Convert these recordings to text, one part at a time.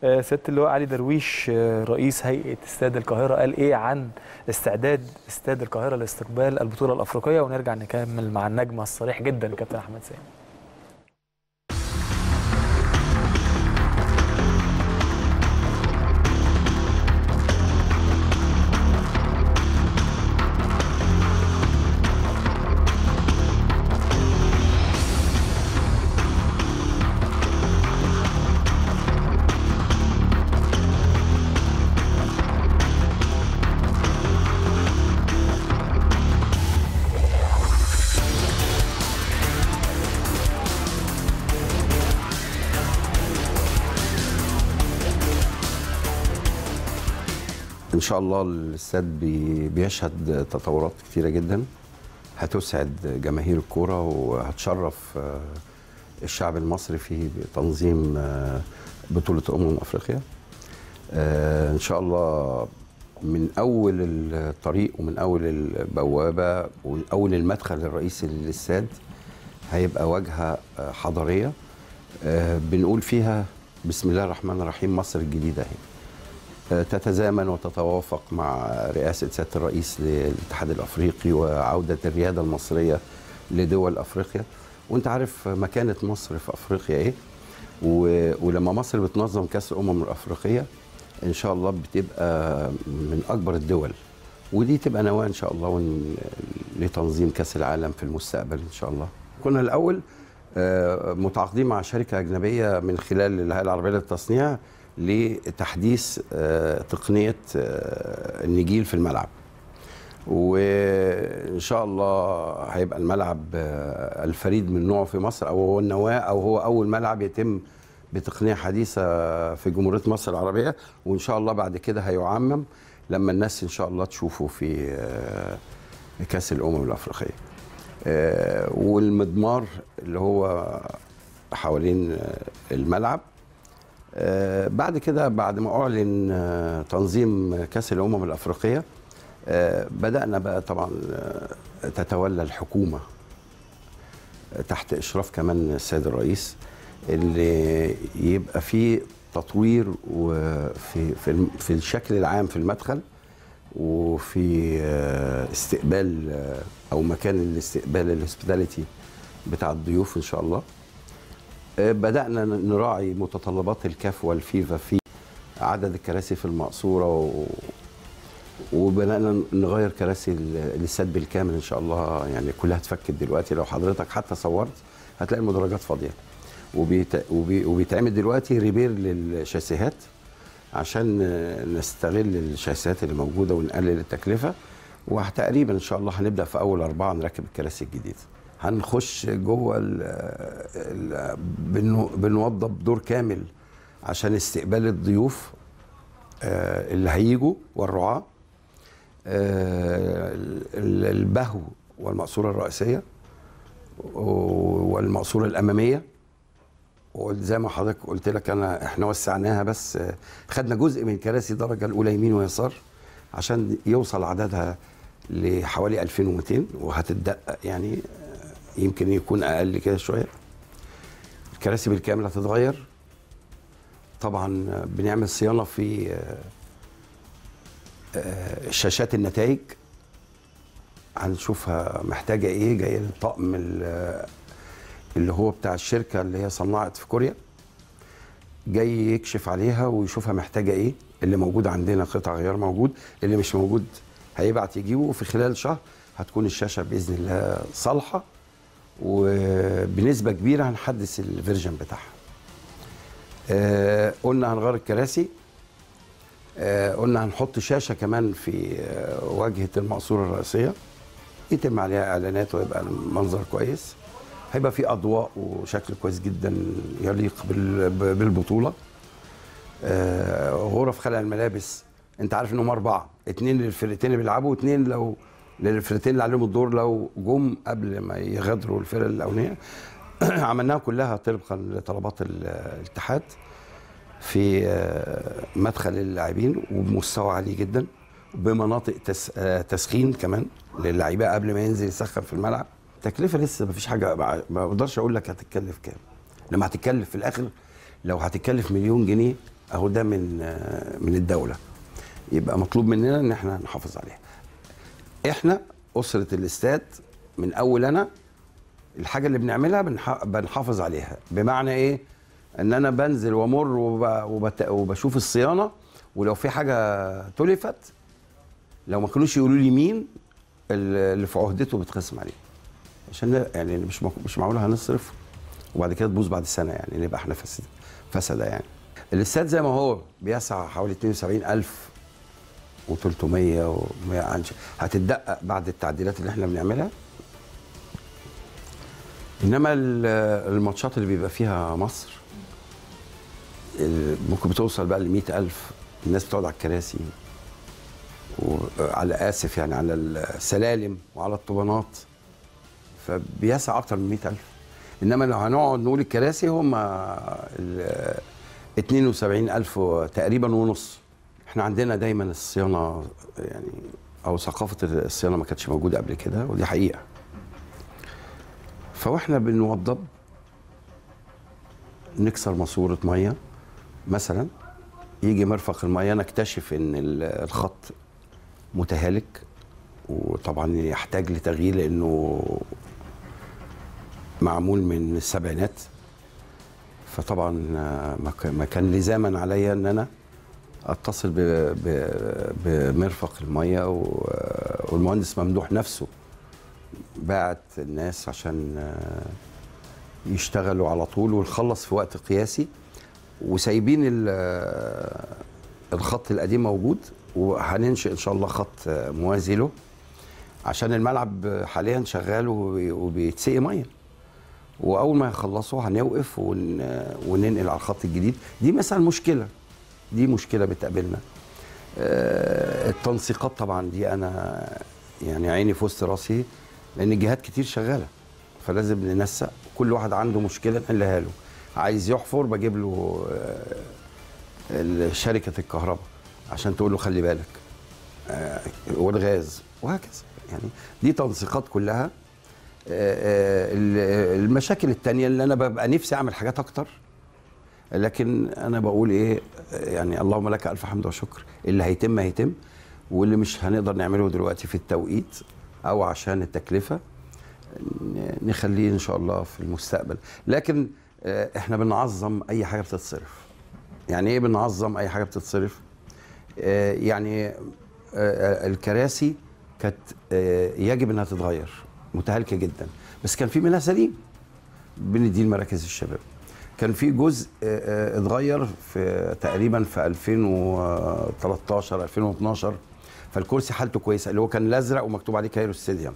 سيادة اللواء علي درويش رئيس هيئة استاد القاهرة قال إيه عن استعداد استاد القاهرة لاستقبال البطولة الأفريقية؟ ونرجع نكمل مع النجم الصريح جدا كابتن احمد سامي. إن شاء الله الاستاد بيشهد تطورات كتيرة جدا هتسعد جماهير الكورة وهتشرف الشعب المصري في تنظيم بطولة أمم أفريقيا. إن شاء الله من أول الطريق ومن أول البوابة ومن أول المدخل الرئيسي للاستاد هيبقى واجهة حضارية بنقول فيها بسم الله الرحمن الرحيم مصر الجديدة هي. تتزامن وتتوافق مع رئاسة سيادة الرئيس للاتحاد الأفريقي وعودة الريادة المصرية لدول أفريقيا، وانت عارف مكانة مصر في أفريقيا إيه، ولما مصر بتنظم كأس الأمم الأفريقية إن شاء الله بتبقى من أكبر الدول، ودي تبقى نواة إن شاء الله لتنظيم كأس العالم في المستقبل إن شاء الله. كنا الأول متعاقدين مع شركة أجنبية من خلال الهيئة العربية للتصنيع لتحديث تقنية النجيل في الملعب، وإن شاء الله هيبقى الملعب الفريد من نوعه في مصر أو هو النواة أو هو أول ملعب يتم بتقنية حديثة في جمهورية مصر العربية، وإن شاء الله بعد كده هيعمم لما الناس إن شاء الله تشوفه في كأس الأمم الأفريقية. والمضمار اللي هو حوالين الملعب بعد كده بعد ما أعلن تنظيم كأس الأمم الأفريقية بدأنا بقى طبعا تتولى الحكومة تحت إشراف كمان السيد الرئيس اللي يبقى فيه تطوير في الشكل العام في المدخل وفي استقبال أو مكان الاستقبال الهوسبيتاليتي بتاع الضيوف إن شاء الله. بدأنا نراعي متطلبات الكاف والفيفا في عدد الكراسي في المقصورة وبدأنا نغير كراسي الاستاد بالكامل إن شاء الله، يعني كلها اتفكت دلوقتي، لو حضرتك حتى صورت هتلاقي المدرجات فاضية وبيتعمل دلوقتي ريبير للشاسيهات عشان نستغل الشاسيهات اللي موجودة ونقلل التكلفة، وتقريبا إن شاء الله هنبدأ في أول 4 نركب الكراسي الجديدة. هنخش جوه بنوضب دور كامل عشان استقبال الضيوف اللي هيجوا والرعاة البهو والمقصورة الرئيسية والمقصورة الأمامية، وزي ما حضرتك قلت لك احنا وسعناها بس خدنا جزء من كراسي الدرجة الأولى يمين ويسار عشان يوصل عددها لحوالي 2200 وهتتدقق يعني يمكن يكون اقل كده شويه. الكراسي بالكامل هتتغير طبعا، بنعمل صيانه في شاشات النتائج هنشوفها محتاجه ايه، جايه الطقم اللي هو بتاع الشركه اللي هي صنعت في كوريا جاي يكشف عليها ويشوفها محتاجه ايه، اللي موجود عندنا قطع غير موجود، اللي مش موجود هيبعت يجيبه، وفي خلال شهر هتكون الشاشه باذن الله صالحه وبنسبه كبيره هنحدث الفيرجن بتاعها. قلنا هنغير الكراسي، قلنا هنحط شاشه كمان في واجهه المقصوره الرئيسيه يتم عليها اعلانات ويبقى المنظر كويس، هيبقى في اضواء وشكل كويس جدا يليق بالبطوله. غرف خلع الملابس انت عارف انهم 4، 2 للفرقتين اللي بيلعبوا و2 لو للفرقتين اللي عليهم الدور لو جم قبل ما يغادروا الفرق الاولانيه. عملناها كلها طبقا لطلبات الاتحاد في مدخل اللاعبين وبمستوى عالي جدا، بمناطق تسخين كمان للاعيبه قبل ما ينزل يسخن في الملعب. تكلفه لسه ما فيش حاجه ما اقدرش اقول لك هتتكلف كام، لما هتتكلف في الاخر لو هتتكلف مليون جنيه اهو ده من الدوله، يبقى مطلوب مننا ان احنا نحافظ عليها. احنا اسره الاستاد من اول انا الحاجه اللي بنعملها بنحافظ عليها، بمعنى ايه؟ ان انا بنزل وامر وبشوف الصيانه، ولو في حاجه تلفت لو ما كانوش يقولوا لي مين اللي في عهدته بتخصم عليه، عشان يعني مش معقول هنصرف وبعد كده تبوظ بعد سنه، يعني نبقى احنا فسده يعني. الاستاد زي ما هو بيسع حوالي 72,300، هتتدقق بعد التعديلات اللي احنا بنعملها. انما الماتشات اللي بيبقى فيها مصر ممكن بتوصل بقى ل 100,000، الناس بتقعد على الكراسي وعلى اسف يعني على السلالم وعلى الطوبانات، فبيسع اكتر من 100,000. انما لو هنقعد نقول الكراسي هم 72,000 تقريبا ونص. احنا عندنا دايما الصيانه يعني، او ثقافه الصيانه ما كانتش موجوده قبل كده، ودي حقيقه. فاحنا بنوضب، نكسر ماسوره ميه مثلا، يجي مرفق الميه نكتشف ان الخط متهالك وطبعا يحتاج لتغيير لانه معمول من السبعينات، فطبعا ما كان لزاما عليا ان انا اتصل بمرفق الميه، والمهندس ممدوح نفسه بعت الناس عشان يشتغلوا على طول ونخلص في وقت قياسي، وسايبين الخط القديم موجود، وهننشئ ان شاء الله خط موازي له عشان الملعب حاليا شغال وبيتسقي ميه، واول ما يخلصوا هنوقف وننقل على الخط الجديد. دي مثلا مشكله، دي مشكله بتقابلنا. التنسيقات طبعا دي انا يعني عيني في وسط راسي، لان الجهات كتير شغاله، فلازم ننسق، كل واحد عنده مشكله نحلها له. عايز يحفر بجيب له شركه الكهرباء عشان تقول له خلي بالك، والغاز وهكذا يعني. دي تنسيقات كلها. المشاكل التانية اللي انا ببقى نفسي اعمل حاجات اكتر، لكن انا بقول ايه يعني، اللهم لك الف حمد وشكر، اللي هيتم هيتم، واللي مش هنقدر نعمله دلوقتي في التوقيت او عشان التكلفة نخليه ان شاء الله في المستقبل. لكن احنا بنعظم اي حاجة بتتصرف. يعني ايه بنعظم اي حاجة بتتصرف؟ يعني الكراسي كانت يجب انها تتغير، متهالكه جدا، بس كان في منها سليم بنديه لمراكز الشباب. كان في جزء اتغير في تقريبا في 2013 2012، فالكرسي حالته كويسه، اللي هو كان الازرق ومكتوب عليه كايرو سيديام.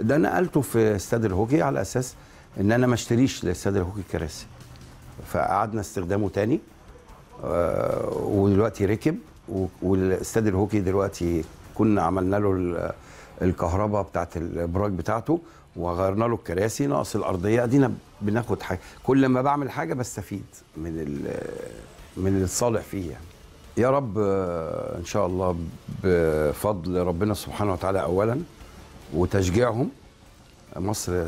ده نقلته في استاد الهوكي على اساس ان انا ما اشتريش لاستاد الهوكي كراسي، فقعدنا استخدامه تاني، ودلوقتي ركب، والاستاد الهوكي دلوقتي كنا عملنا له الكهرباء بتاعت الابراج بتاعته، وغيرنا له الكراسي، ناقص الارضيه، ادينا بناخد حاجه. كل ما بعمل حاجه بستفيد من الصالح فيه يعني. يا رب ان شاء الله بفضل ربنا سبحانه وتعالى اولا وتشجيعهم مصر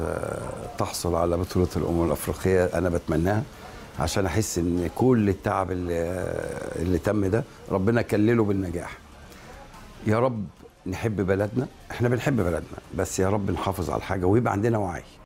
تحصل على بطوله الامم الافريقيه، انا بتمناها عشان احس ان كل التعب اللي تم ده ربنا كلله بالنجاح. يا رب نحب بلدنا، احنا بنحب بلدنا، بس يا رب نحافظ على الحاجة ويبقى عندنا وعي.